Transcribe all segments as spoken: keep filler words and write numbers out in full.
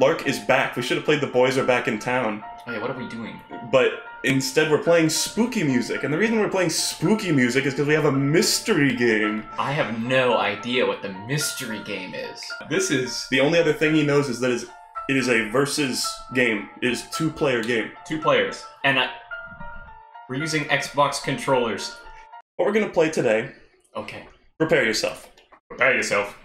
Lark is back. We should have played The Boys Are Back in Town. Oh yeah, what are we doing? But instead we're playing spooky music. And the reason we're playing spooky music is because we have a mystery game. I have no idea what the mystery game is. This is... The only other thing he knows is that it is a versus game. It is a two-player game. Two players. And I... We're using Xbox controllers. What we're going to play today... Okay. Prepare yourself. Prepare yourself.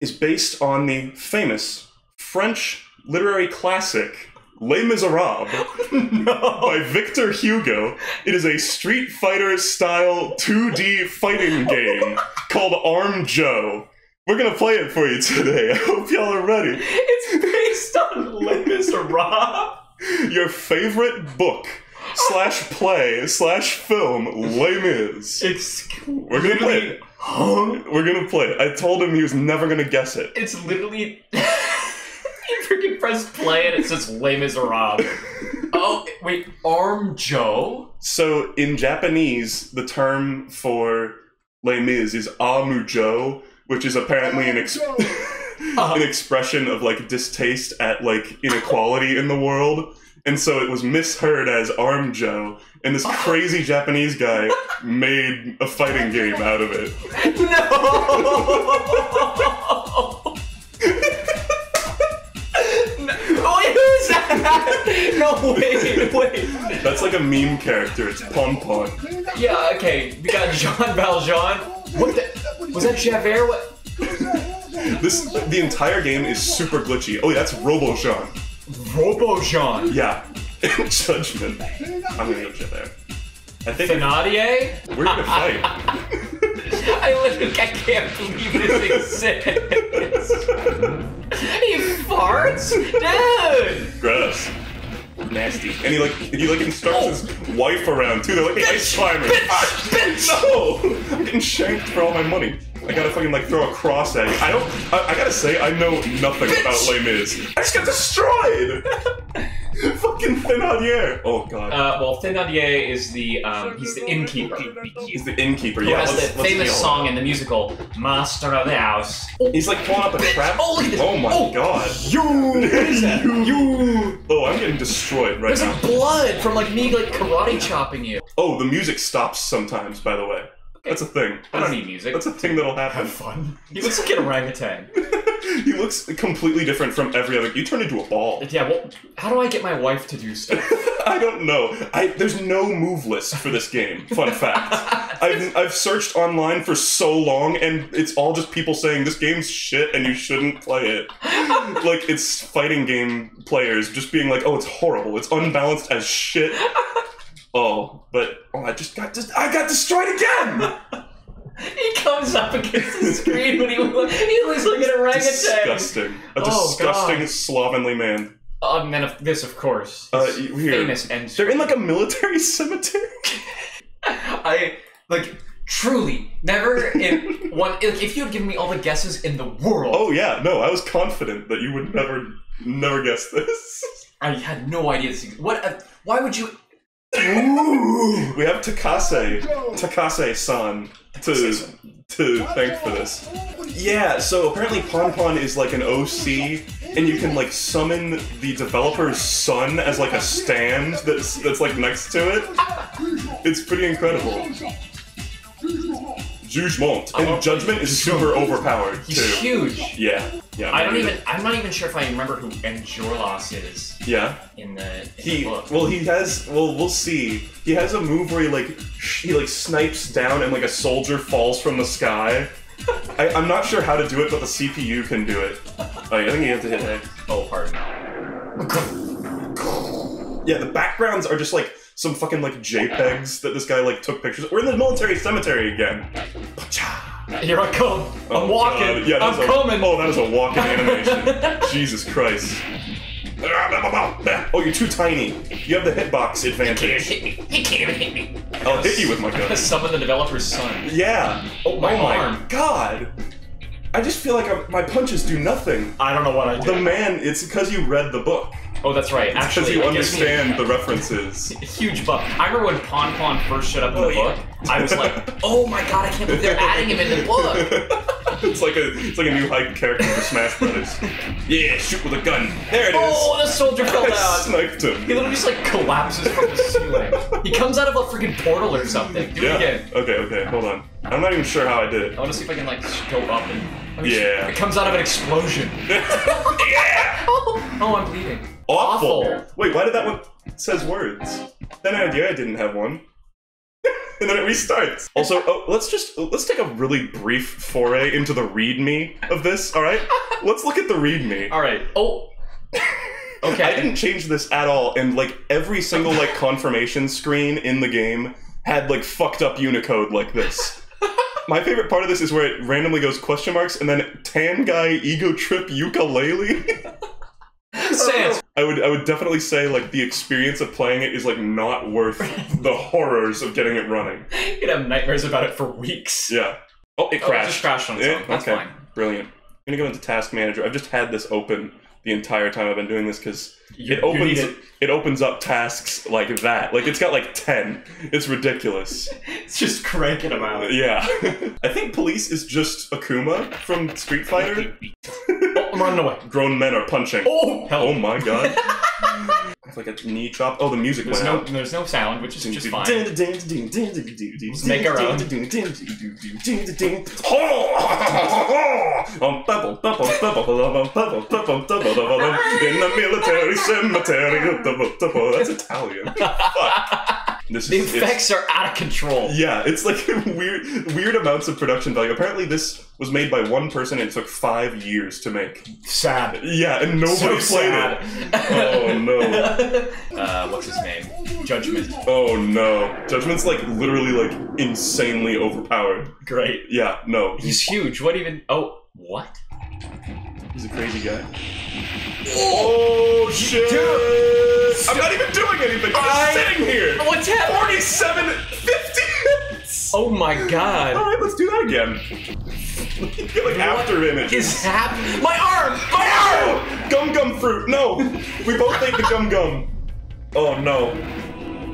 Is based on the famous... French literary classic, Les Misérables, no. by Victor Hugo. It is a Street Fighter-style two D fighting game called Arm Joe. We're gonna play it for you today. I hope y'all are ready. It's based on Les Misérables. Your favorite book slash play slash film, Les Mis. It's We're gonna play it. Huh? We're gonna play it. I told him he was never gonna guess it. It's literally... Freaking press play and it says Les Misérables. Oh, wait, Arm Joe? So, in Japanese, the term for Les Mis is Amu Joe, which is apparently an, ex uh -huh. an expression of, like, distaste at, like, inequality in the world. And so it was misheard as Arm Joe, and this crazy Japanese guy made a fighting game out of it. No! No, wait, wait. That's like a meme character. It's Ponpon. Yeah, okay. We got Jean Valjean. What the? Was that Javert? What? This, the entire game is super glitchy. Oh, yeah, that's Robo-Jean. Robo-Jean? Yeah. Judgment. I'm gonna go Javert. I think. Thénardier? We're gonna fight. I literally I can't believe this exists. He farts? Dude! Gross. Nasty. And he like he like instructs oh. his wife around too. They're like bitch, ice climbers. Bitch, ah, bitch. No! I'm getting shanked for all my money. I gotta fucking like throw a cross at you. I don't I, I gotta say I know nothing bitch. about Les Mis. I just got destroyed! Fucking Thénardier! Oh god. Uh well Thénardier is the um he's the innkeeper. He's the innkeeper, yeah. That's the famous song in the musical Master of the House. He's like pulling up a trap. Oh my god. You What is that? You Oh, I'm getting destroyed right now. There's like blood from like me like karate chopping you. Oh, the music stops sometimes, by the way. That's a thing. I don't need music. That's a thing that'll happen. Have fun. He looks like an orangutan. He looks completely different from every other. You turn into a ball. Yeah, well, how do I get my wife to do stuff? I don't know. I, there's no move list for this game. Fun fact. I've, I've searched online for so long, and it's all just people saying, this game's shit and you shouldn't play it. Like, it's fighting game players just being like, oh, it's horrible. It's unbalanced as shit. Oh, but oh, I just got just I got destroyed again. He comes up against the screen, but he looks, he looks like an orangutan. Disgusting, a oh, disgusting God. slovenly man. Oh, man, of this, of course. Uh, here. Famous and they're in like a military cemetery. I like truly never in one. Like, if you had given me all the guesses in the world. Oh yeah, no, I was confident that you would never, never guess this. I had no idea. This, what? Uh, why would you? Ooh. We have Takase, Takase-san to, to thank for this. Yeah, so apparently Ponpon is like an O C, and you can like summon the developer's son as like a stand that's, that's like next to it. It's pretty incredible. Jugement. And Judgment is super overpowered, too. He's huge. Yeah. Yeah, I don't even. It. I'm not even sure if I remember who Enjolras is. Yeah. In the in he the book. well, he has. Well, we'll see. He has a move where he like he like snipes down and like a soldier falls from the sky. I, I'm not sure how to do it, but the C P U can do it. Like, I think you have to hit it. Oh, pardon. Yeah, the backgrounds are just like some fucking like JPEGs that this guy like took pictures. We're in the military cemetery again. Here I come. I'm oh, walking. Yeah, I'm a, coming. Oh, that was a walking animation. Jesus Christ. Oh, you're too tiny. You have the hitbox advantage. He can't even hit me. He can't even hit me. I'll hit you with my gun. Summon the developer's son. Yeah. Oh, my, oh, my arm. God. I just feel like I'm, my punches do nothing. I don't know what I do. The man, it's because you read the book. Oh, that's right. It's Actually, because you I understand the references. Huge buff. I remember when Ponpon first showed up in oh, the book, yeah. I was like, oh my god, I can't believe they're adding him in the book. It's like a it's like a new hype character for Smash Brothers. Yeah, shoot with a gun. There it is. Oh, the soldier fell down. I sniped him. He literally just like collapses from the ceiling. He comes out of a freaking portal or something. Do yeah. it again. Okay, okay, hold on. I'm not even sure how I did it. I want to see if I can like go up and. I mean, yeah. It comes out of an explosion. Yeah. Oh, oh, I'm bleeding. Awful. Awful. Wait, why did that one? It says words. Then I idea I didn't have one. And then it restarts. Also, oh, let's just, let's take a really brief foray into the readme of this, all right? Let's look at the readme. All right. Oh. Okay. I didn't change this at all, and, like, every single, like, confirmation screen in the game had, like, fucked up Unicode like this. My favorite part of this is where it randomly goes question marks, and then tan guy ego trip ukulele. Sans. I would I would definitely say like the experience of playing it is like not worth the horrors of getting it running. You'd have nightmares about it for weeks. Yeah. Oh, it crashed. Oh, it just crashed on its own. That's okay. Fine. Brilliant. I'm gonna go into Task Manager. I've just had this open the entire time I've been doing this because it opens it. it opens up tasks like that. Like it's got like ten. It's ridiculous. It's just cranking them out. Yeah. I think police is just Akuma from Street Fighter. I'm running away. Grown men are punching. Oh, hell. Oh my god. It's like a knee chop. Oh, the music there's went no, out. There's no sound, which is just fine. Let's make our own. In the military cemetery. That's Italian. Fuck. This the is, effects are out of control. Yeah, it's like weird weird amounts of production value. Apparently this was made by one person and it took five years to make. Sad. Yeah, and nobody so played sad. it. Oh no. Uh, what's his name? Judgment. Oh no. Judgment's like literally like insanely overpowered. Great. Yeah, no. He's huge. What even? Oh, what? He's a crazy guy. Oh, oh shit! Dude. I'm not even doing anything. I'm I, just sitting here. What's happening? forty-seven fifty. Oh my god! All right, let's do that again. Get like after images. What is happening? My arm! My arm! Gum gum fruit. No, we both ate the gum gum. Oh no!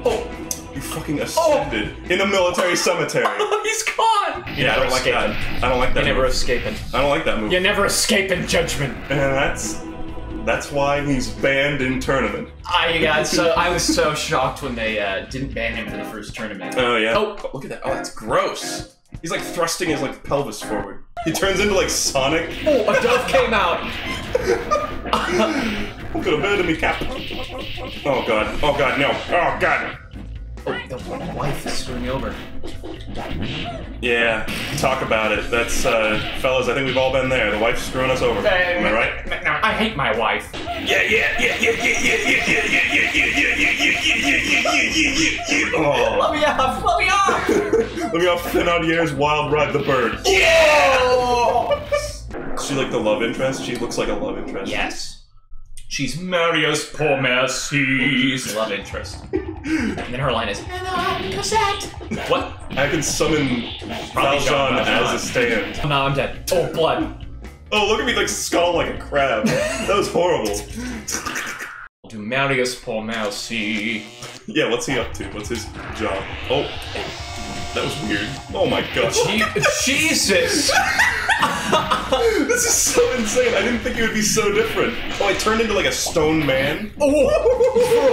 Oh, you fucking ascended oh. in a military cemetery. He's gone. Yeah, I don't escaping. like that. I don't like that. You're never escaping. I don't like that movie. You're never escaping judgment. And that's. That's why he's banned in tournament. I got so I was so shocked when they uh, didn't ban him for the first tournament. Oh yeah. Oh, look at that. Oh, that's gross. He's like thrusting his like pelvis forward. He turns into like Sonic. Oh, a dove came out. Who could have heard of me, Cap? Oh god. Oh god. No. Oh god. Oh, the one wife is screwing me over. Yeah, talk about it. That's, uh, fellas, I think we've all been there. The wife's screwing us over. Uh, Am I right? No, I hate my wife. Yeah, yeah, yeah, yeah, yeah, yeah, yeah, yeah, yeah, yeah, yeah, yeah, yeah, yeah, yeah. Let me off! Let me off! Let me off Thénardier's Wild Ride the Bird. Yeah! She like the love interest? She looks like a love interest. Yes. She's Marius Pontmercy's love interest. And then her line is, and I'm Cosette! What? I can summon Valjean as a stand. Oh, no, I'm dead. Oh, blood. Oh, look at me, like, skull like a crab. That was horrible. To Marius Pontmercy. Yeah, what's he up to? What's his job? Oh, that was weird. Oh my gosh. Jesus! This is so insane. I didn't think it would be so different. Oh, I turned into like a stone man. Oh,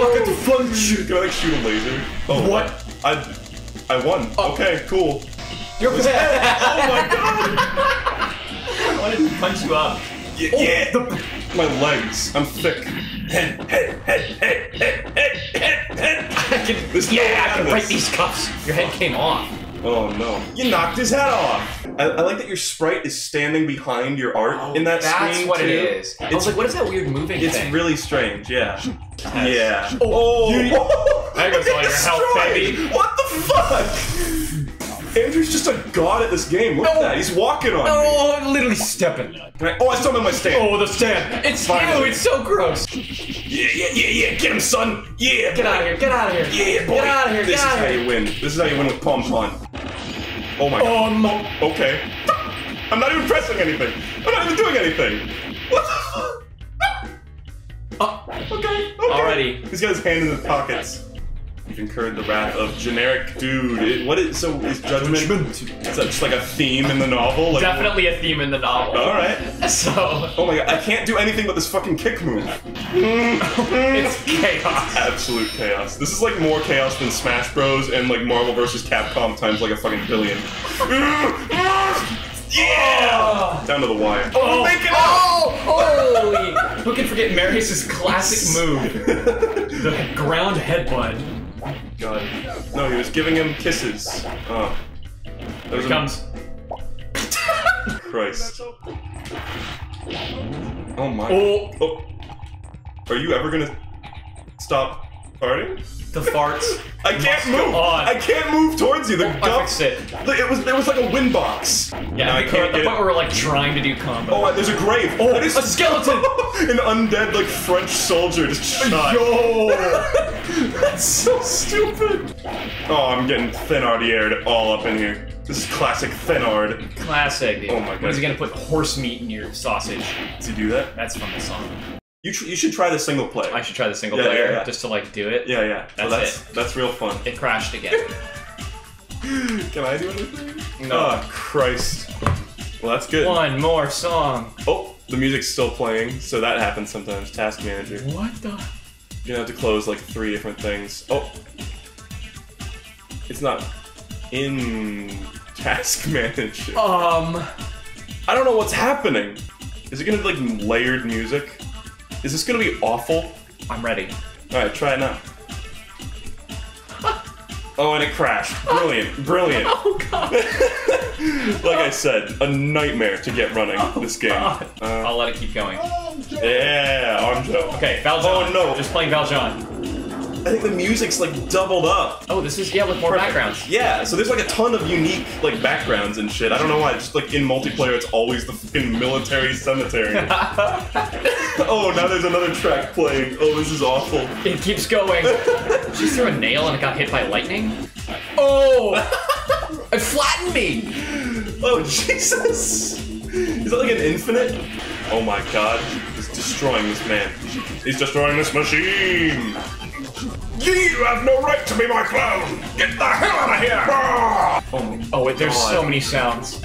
rocket punch! Can I like shoot a laser? Oh, what? I, I won. Oh. Okay, cool. You're oh, oh my god! I wanted to punch you up. Yeah. Oh, yeah. The, my legs. I'm thick. Head, head, head, head, head, head, head. I can. There's no yeah, I can break these cuffs. Your head came off. Oh no. You knocked his head off! I, I like that your sprite is standing behind your art oh, in that that's screen. That's what too. it is. I it's, was like, what is that weird moving it's thing? It's really strange, yeah. Yeah. Oh! You, oh. That goes all your health, baby. What the fuck? Andrew's just a god at this game. Look no. at that. He's walking on Oh, me. literally stepping. Can I, oh, I summoned my stand. Oh, the stand. It's Finally. you. It's so gross. Yeah, yeah, yeah, yeah. Get him, son. Yeah. Get boy. out of here. Get out of here. Yeah, boy. Get out of here. This get is how here. you win. This is how you win with Ponpon. Oh my god. Um, okay. I'm not even pressing anything. I'm not even doing anything. What the fuck? Okay, okay. Already. He's got his hand in his pockets. You've incurred the wrath of generic dude. It, what is so? Is judgment such like a theme in the novel? Like, definitely a theme in the novel. All right. So. Oh my god! I can't do anything but this fucking kick move. It's chaos. Absolute chaos. This is like more chaos than Smash Bros. And like Marvel versus Capcom times like a fucking billion. Yeah! Oh. Down to the wire. Oh! Make it oh. Holy! Who can forget Marius' classic move? The ground headbutt. God. No, he was giving him kisses. Oh. There he comes. Christ. Oh my. Oh. Oh. Are you ever gonna stop farting? The farts. I can't move. I can't move towards you. The oh, dumps it. It was it was like a wind box. Yeah, no, I can't. The point where we're like trying to do combo. Oh, there's a grave. Oh, is, a skeleton. An undead like French soldier just shot. Yo, that's so stupid. Oh, I'm getting Thénardiered all up in here. This is classic Thénard. Classic. Dude. Oh my god. When is he gonna put horse meat in your sausage? To do that? That's from the song. You, tr you should try the single player. I should try the single yeah, player yeah, yeah. just to like do it. Yeah, yeah. That's, well, that's it. That's real fun. It crashed again. Can I do anything? No. Oh, Christ. Well, that's good. One more song. Oh, the music's still playing, so that happens sometimes. Task manager. What the? You're gonna have to close like three different things. Oh. It's not in task manager. Um. I don't know what's happening. Is it gonna be like layered music? Is this gonna be awful? I'm ready. Alright, try it now. Oh, and it crashed. Brilliant, brilliant. Oh, God. Like I said, a nightmare to get running oh, this game. Uh, I'll let it keep going. Yeah, Arm Joe. Okay, Valjean. Oh, no. Just playing Valjean. I think the music's like doubled up. Oh, this is, yeah, with more Perfect. backgrounds. Yeah, so there's like a ton of unique like backgrounds and shit. I don't know why, just like in multiplayer, it's always the fucking military cemetery. Oh, now there's another track playing. Oh, this is awful. It keeps going. She threw a nail and it got hit by lightning? Oh! It flattened me! Oh, Jesus! Is that like an infinite? Oh my god. He's destroying this man. He's destroying this machine! You have no right to be my clone! Get the hell out of here! Oh, my oh wait, there's god. so many sounds.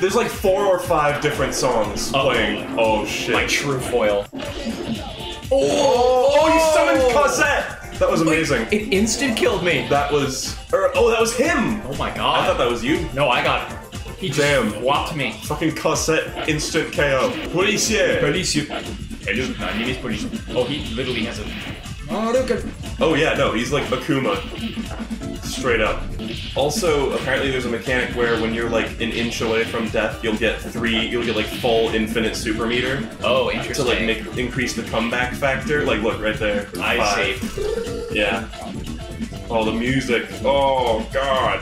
There's like four or five different songs oh, playing. Oh shit. Like Trefoil. Oh, oh, you summoned Cosette! That was amazing. Like, it instant killed me. That was. Er, oh, that was him! Oh my god. I thought that was you. No, I got it. He just Damn. whopped me. Fucking Cosette instant K O. Policier! Policier. My name is Policier. Oh, he literally has a. Oh, look at. Oh, yeah, no, he's like Bakuma. Straight up. Also, apparently there's a mechanic where when you're like an inch away from death, you'll get three, you'll get like full infinite super meter. Oh, interesting. To like make, increase the comeback factor. Like, look, right there. I Five. see. Yeah. Oh, the music. Oh, God.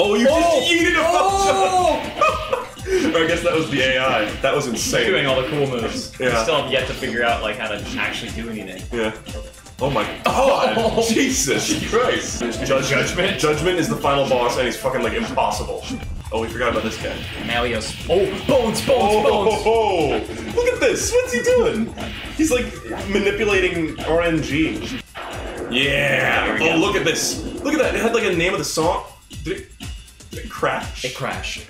Oh, you oh, just yeeted a oh! Or I guess that was the A I. That was insane. Doing all the cool moves. Yeah. I still have yet to figure out like how to actually do anything. Yeah. Oh my god! Oh, Jesus Christ! Judgment. Judgment. Judgment is the final boss, and he's fucking like impossible. Oh, we forgot about this guy. Marius. Oh, bones, bones, oh, bones! Oh, oh, oh. Look at this! What's he doing? He's like manipulating R N G. Yeah. Oh, look at this! Look at that! It had like a name of the song. Did it, did it crash? It crashed.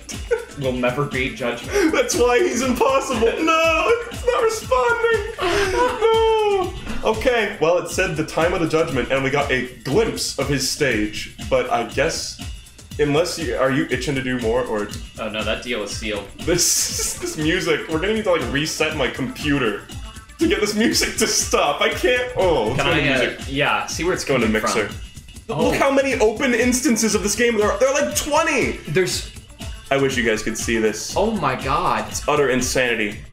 Will never beat Judgment. That's why he's impossible. No, it's not responding. No. Okay, well, it said the time of the judgment, and we got a glimpse of his stage. But I guess, unless you are you itching to do more, or oh no, that deal is sealed. This this music, we're gonna need to like reset my computer to get this music to stop. I can't. Oh, let's Can go I, to music. Uh, yeah, see where it's going to mixer. From. Oh. Look how many open instances of this game there are. There are like twenty. There's. I wish you guys could see this. Oh my god. It's utter insanity.